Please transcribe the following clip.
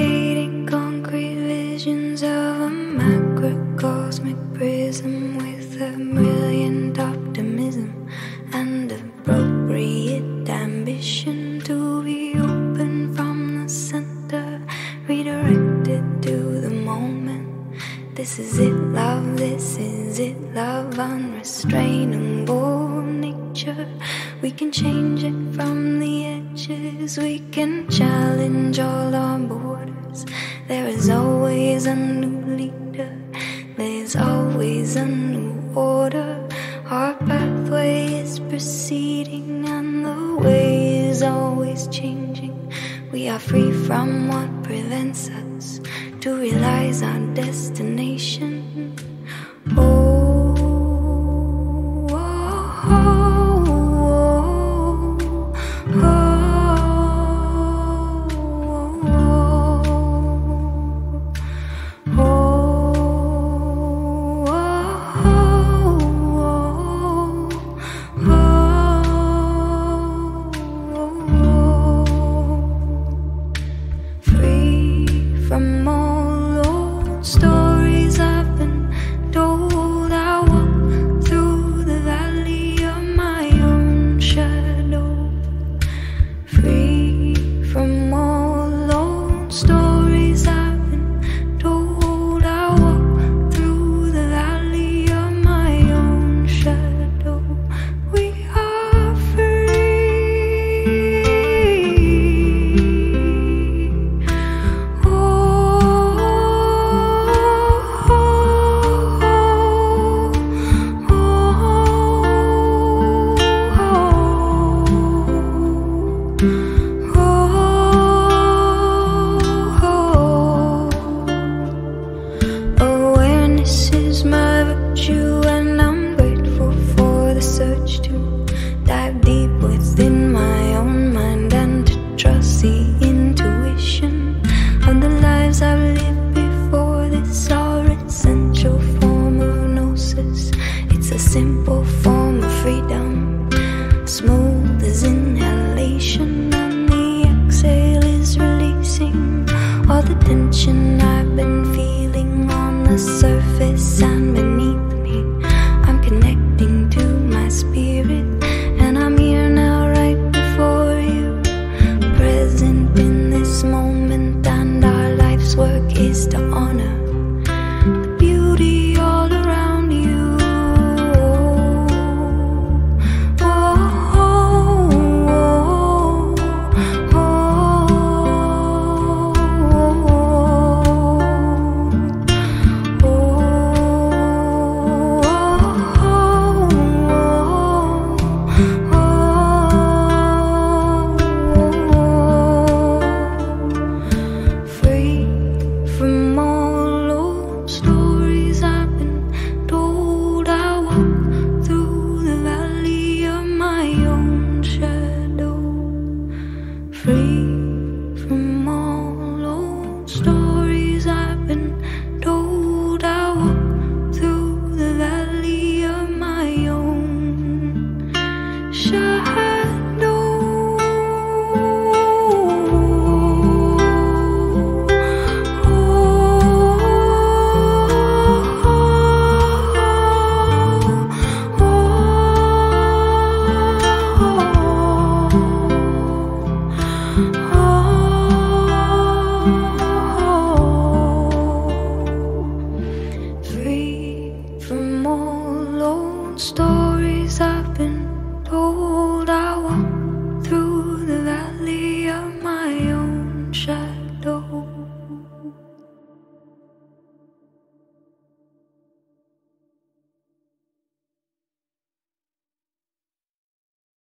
creating concrete visions of a macrocosmic prism with a brilliant optimism and appropriate ambition to be open from the center, redirected to the moment. This is it, love, this is it, love, unrestrainable nature. We can change it from the edges, we can challenge all our borders. There is always a new leader, there's always a new order. Our pathway is proceeding and the way is always changing. We are free from what prevents us to realize our destination. Stories I've been told, I want